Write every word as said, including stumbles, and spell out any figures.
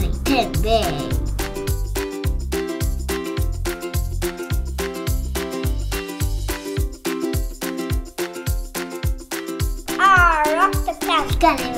really too big. Our octopus gonna